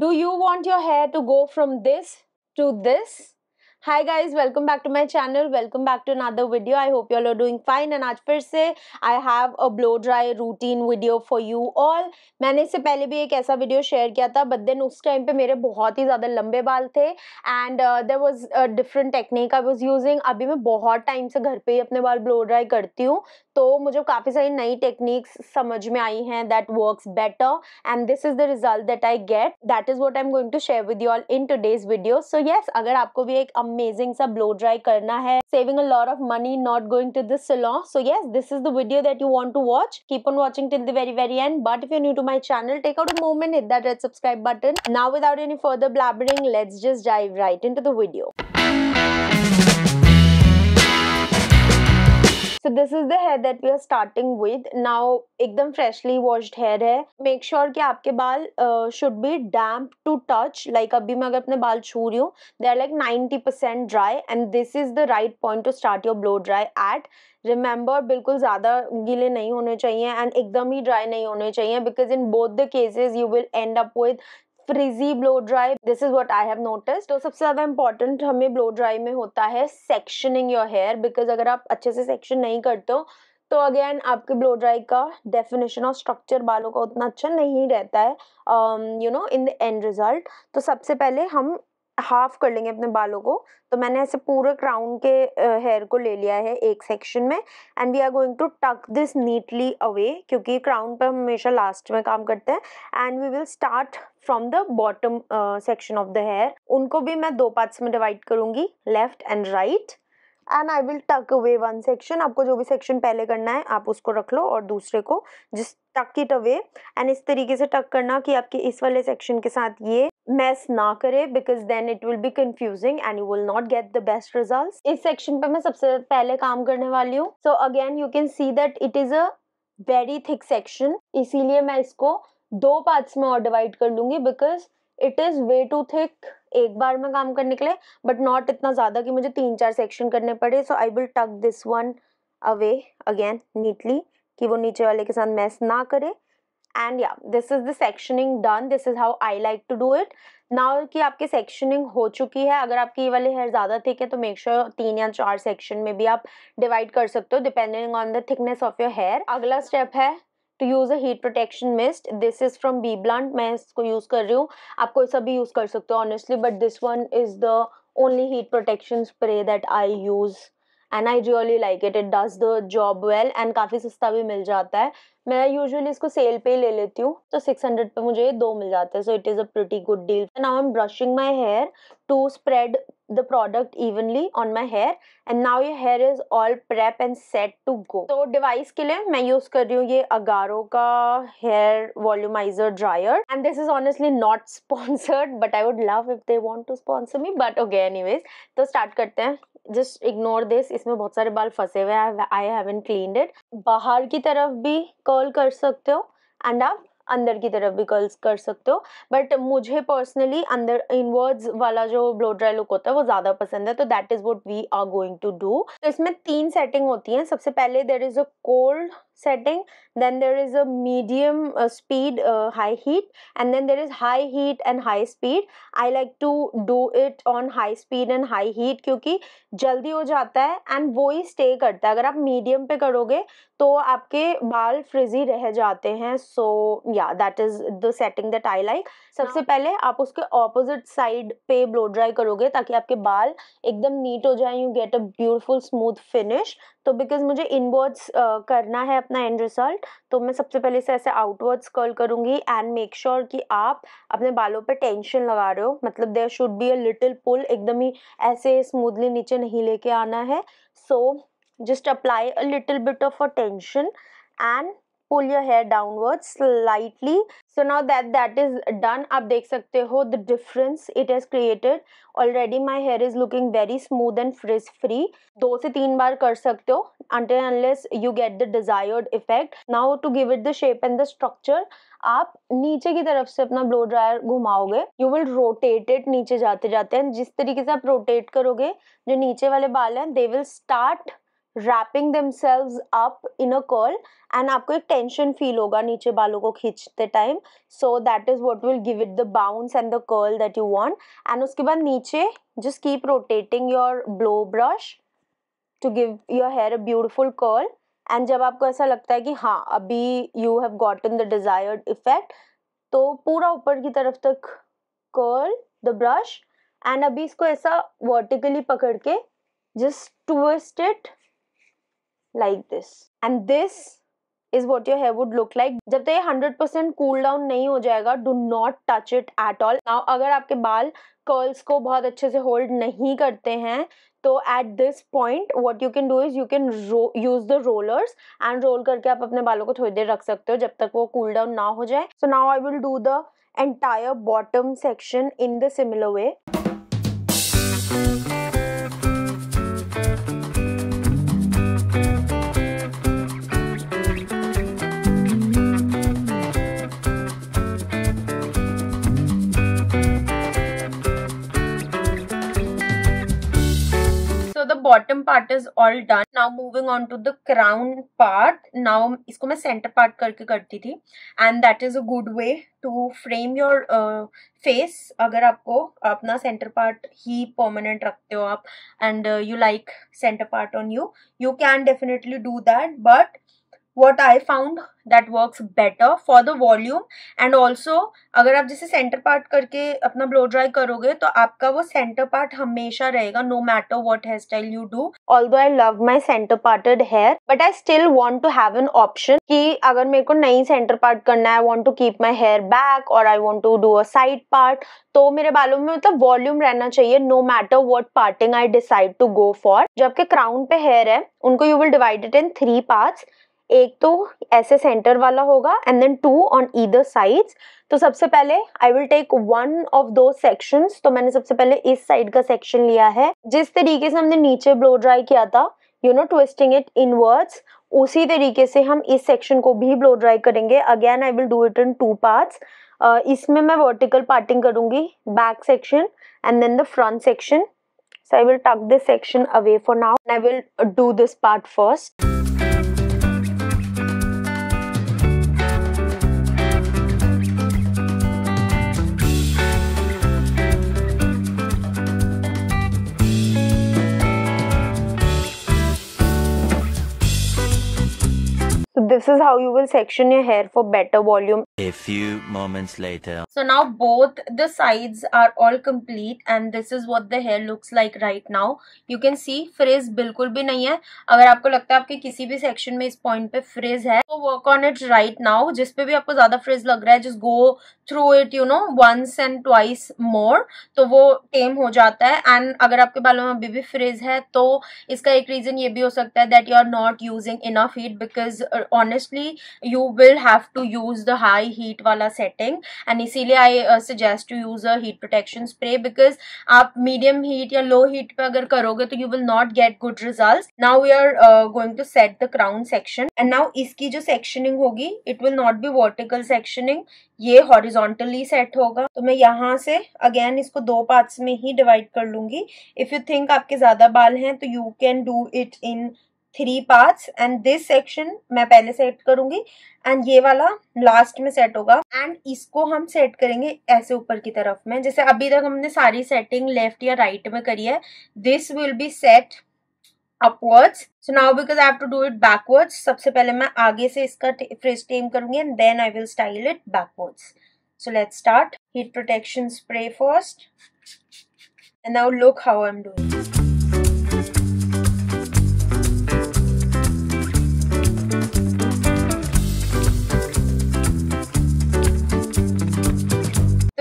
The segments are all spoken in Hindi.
Do you want your hair to go from this to this? Hi guys, welcome back to my channel, welcome back to another video. I hope you all are doing fine and आज फिर से I have a blow dry routine video for you all. मैंने इससे पहले भी एक ऐसा video share किया था but then उस time पे मेरे बहुत ही ज़्यादा लंबे बाल थे and there was a different technique I was using. अभी मैं बहुत time से घर पे ही अपने बाल blow dry करती हूँ तो मुझे काफ़ी सारी नई techniques समझ में आई हैं that works better and this is the result that I get. That is what I'm going to share with you all in today's video. So yes, अगर आपको भी एक amazing सा blow dry करना है, saving a lot of money, not going to the salon. So yes, this is the video that you want to watch. Keep on watching till the very very end. But if you're new to my channel, take out a moment, hit that red subscribe button. Now without any further blabbering, let's just dive right into the video. So this is the hair that we are starting with. Now एकदम freshly washed hair है. Make sure कि आपके बाल should be damp to touch. Like अभी मैं अगर अपने बाल छू रही हूँ, they are like 90% dry and this is the right point to start your blow dry at. Remember बिल्कुल ज़्यादा गीले नहीं होने चाहिए and एकदम ही dry नहीं होने चाहिए because in both the cases you will end up with frizzy blow dry. This is what I have noticed. तो सबसे ज़्यादा इंपॉर्टेंट हमें ब्लो ड्राई में होता है सेक्शनिंग योर हेयर बिकॉज अगर आप अच्छे से सेक्शन नहीं करते हो तो अगेन आपके ब्लो ड्राई का डेफिनेशन और स्ट्रक्चर बालों का उतना अच्छा नहीं रहता है you know in the end result. तो सबसे पहले हम हाफ कर लेंगे अपने बालों को. तो मैंने ऐसे पूरे क्राउन के हेयर को ले लिया है एक सेक्शन में and we are going to tuck this neatly away क्योंकि क्राउन पर हम हमेशा लास्ट में काम करते हैं and we will start from the bottom section of the hair. उनको भी मैं दो पार्ट्स में डिवाइड करूँगी, left and right, and I will tuck away one section. आपको जो भी सेक्शन पहले करना है आप उसको रख लो और दूसरे को जिस टक इट अवे एंड इस तरीके से टक करना कि आपके इस वाले सेक्शन के साथ ये मैस ना करे because then it will be confusing and you will not get the best results. इस सेक्शन पे मैं सबसे पहले काम करने वाली हूँ. So again you can see that it is a very thick section, इसीलिए मैं इसको दो पार्ट्स में और डिवाइड कर लूँगी because it is way too thick एक बार में काम करने के लिए बट नॉट इतना ज़्यादा कि मुझे 3-4 सेक्शन करने पड़े. So I will tuck this one away again neatly कि वो नीचे वाले के साथ मैस ना करे. And yeah this is the sectioning done. This is how I like to do it. Now कि आपकी सेक्शनिंग हो चुकी है, अगर आपकी ये वाले हेयर ज़्यादा थिक है तो मेक श्योर 3 या 4 सेक्शन में भी आप डिवाइड कर सकते हो depending on the thickness of your hair. अगला स्टेप है to use a heat protection mist. This is from B blunt. मैं इसको यूज़ कर रही हूँ, आप कोई सा भी यूज़ कर सकते हो honestly but this one is the only heat protection spray that I use and I really like it. It does the job well and काफ़ी सस्ता भी मिल जाता है. मैं यूजुअली इसको सेल पे ले लेती हूँ तो 600 पे मुझे 2 मिल जाते हैं. So it is a pretty good deal. Now I am brushing my hair to spread the product evenly on my hair and now your hair is all prep and set to go. तो device के लिए मैं use कर रही हूँ ये Agaro का hair volumizer dryer and this is honestly not sponsored but I would love if they want to sponsor me but okay anyways. तो start करते हैं. Just ignore this, इसमें बहुत सारे बाल फंसे हुए हैं. I haven't cleaned it. बाहर की तरफ भी curl कर सकते हो and आप अंदर की तरफ भी कर्ल्स कर सकते हो बट मुझे पर्सनली अंदर इनवर्ड्स वाला जो ब्लो ड्राई लुक होता है वो ज़्यादा पसंद है. तो that is what we are going to do. तो इसमें 3 सेटिंग होती हैं. सबसे पहले there is a cold setting, then there is a medium speed high heat and then there is high heat and high speed. I like to do it on high speed and high heat क्योंकि जल्दी हो जाता है and वो ही stay करता है. अगर आप medium पे करोगे तो आपके बाल frizzy रह जाते हैं. So yeah, that is the setting that I like. सबसे पहले आप उसके opposite side पे blow dry करोगे ताकि आपके बाल एकदम neat हो जाए. You get a beautiful smooth finish. तो because मुझे inwards करना है अपना एंड रिजल्ट तो मैं सबसे पहले से ऐसे आउटवर्ड्स कर्ल करूँगी एंड मेक श्योर कि आप अपने बालों पे टेंशन लगा रहे हो. मतलब there should be a little pull. एकदम ही ऐसे स्मूथली नीचे नहीं लेके आना है. So just apply a little bit of a tension and pull your hair downwards slightly. So now that is done. आप देख सकते हो the difference it has created. Already my hair is looking very smooth and frizz free. 2 से 3 बार कर सकते हो until unless you get the desired effect. Now to give it the shape and the structure, आप नीचे की तरफ से अपना blow dryer घुमाओगे. You will rotate it नीचे जाते जाते हैं. जिस तरीके से आप rotate करोगे जो नीचे वाले बाल हैं they will start wrapping themselves up in a curl and आपको एक टेंशन फील होगा नीचे बालों को खींचते time. So that is what will give it the bounce and the curl that you want. And उसके बाद नीचे just keep rotating your blow brush to give your hair a beautiful curl. And जब आपको ऐसा लगता है कि हाँ अभी you have gotten the desired effect, तो पूरा ऊपर की तरफ तक कर्ल द ब्रश. एंड अभी इसको ऐसा वर्टिकली पकड़ के just twist it like this and this is what your hair would look like. जब तक ये 100% cool down नहीं हो जाएगा, do not touch it at all. Now अगर आपके बाल curls को बहुत अच्छे से hold नहीं करते हैं, तो at this point what you can do is you can use the rollers and roll करके आप अपने बालों को थोड़ी देर रख सकते हो जब तक वो cool down ना हो जाए. So now I will do the entire bottom section in the similar way. Bottom part is all done. Now moving on to the crown part. Now इसको मैं सेंटर पार्ट करके करती थी and that is a good way to frame your face. अगर आपको अपना सेंटर पार्ट ही परमानेंट रखते हो आप and you like centre part on you, you can definitely do that. But what I found that works better for the volume and also अगर आप जैसे सेंटर पार्ट करके अपना ब्लो ड्राई करोगे तो आपका वो सेंटर पार्ट हमेशा रहेगा no matter what hairstyle you do. Although I love my center parted hair, but I still want to have an option कि अगर मेरे को नहीं सेंटर पार्ट करना है, I want to keep my hair back or I want to do a side part, तो मेरे बालों में मतलब वॉल्यूम रहना चाहिए no matter what parting I decide to go for. जबकि क्राउन पे हेयर है उनको you will divide it in 3 parts. एक तो ऐसे सेंटर वाला होगा and then 2 on either sides. तो सबसे पहले आई विल टेक 1 ऑफ दो सेक्शंस. तो मैंने सबसे पहले इस साइड का सेक्शन लिया है. जिस तरीके से हमने नीचे ब्लो ड्राई किया था, you know twisting it inwards, उसी तरीके से हम इस सेक्शन को भी ब्लो ड्राई करेंगे. Again I will do it in 2 parts. इसमें मैं वर्टिकल पार्टिंग करूंगी, back section and then the front section. So I will tuck this section away for now and I will do this part first. This is how you will section your hair for better volume. A few moments later. So now both the sides are all complete and this is what the hair looks like right now. You can see frizz बिल्कुल भी नहीं है. अगर आपको लगता है आपके किसी भी सेक्शन में इस पॉइंट पे फ्रिज है, तो work on it right now. जिसपे भी आपको ज्यादा फ्रिज लग रहा है, just go through it, you know, once and twice more. तो वो टेम हो जाता है. एंड अगर आपके बालों में अभी भी फ्रिज है, तो इसका एक रीजन ये भी हो सकता है that you are not using enough heat, because honestly you will have to use the high heat wala setting. And इसीलिए I suggest to use a heat protection spray, because आप medium heat या low heat पे अगर करोगे तो you will not get good results. Now we are going to set the crown section and now इसकी जो sectioning होगी it will not be vertical sectioning, ये horizontally set होगा. तो मैं यहाँ से again इसको 2 parts में ही divide कर लूँगी. If you think आपके ज़्यादा बाल हैं तो you can do it in 3 parts and this section मैं पहले सेट करूंगी एंड ये वाला लास्ट में सेट होगा. एंड इसको हम सेट करेंगे ऐसे ऊपर की तरफ में. जैसे अभी तक हमने सारी सेटिंग लेफ्ट या राइट में करी है, this will be set upwards. So now because I have to do it backwards, सबसे पहले मैं आगे से इसका फ्रिज टेम करूंगी and then I will style it backwards. So let's start. Heat protection spray first and now look how I am doing.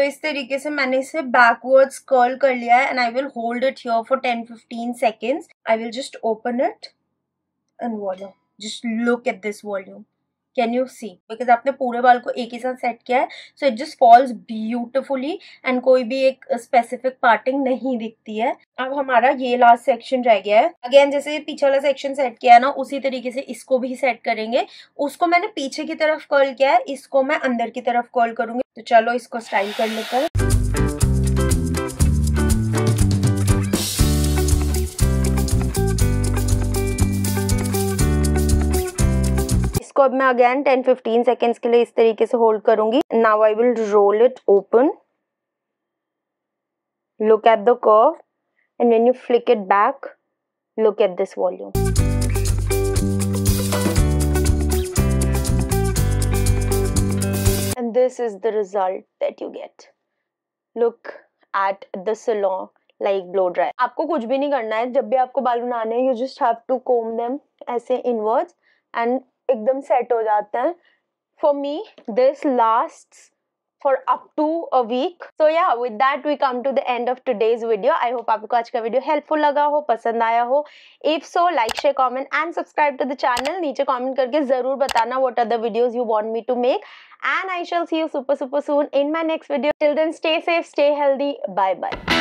इस तरीके से मैंने इसे बैकवर्ड्स कर्ल कर लिया है and I will hold it here for 10-15 seconds. I will just open it and volume, just look at this volume, can you see, because आपने पूरे बाल को एक ही साथ सेट किया है. So it just falls beautifully and कोई भी एक स्पेसिफिक पार्टिंग नहीं दिखती है. अब हमारा ये लास्ट सेक्शन रह गया है. अगेन जैसे पीछे वाला सेक्शन सेट किया है ना, उसी तरीके से इसको भी सेट करेंगे. उसको मैंने पीछे की तरफ कर्ल किया है, इसको मैं अंदर की तरफ कर्ल करूंगी. तो चलो इसको स्टाइल कर लेते हैं. इसको अब मैं अगेन 10-15 सेकेंड्स के लिए इस तरीके से होल्ड करूंगी. Now I will roll it open. Look at the curve, and when you flick it back, look at this volume. And this is the result that you get. Look at the salon like blow dryer. आपको कुछ भी नहीं करना है. जब भी आपको बाल बनाने हैं, you just have to comb them ऐसे inwards and एकदम set हो जाते हैं. For me, this lasts for up to a week. So yeah, with that we come to the end of today's video. I hope आपको आज का वीडियो हेल्पफुल लगा हो, पसंद आया हो. If so, like, share, comment and subscribe to the channel. नीचे कमेंट करके जरूर बताना what other videos you want me to make. And I shall see you super soon in my next video. Till then, stay safe, stay healthy. Bye bye.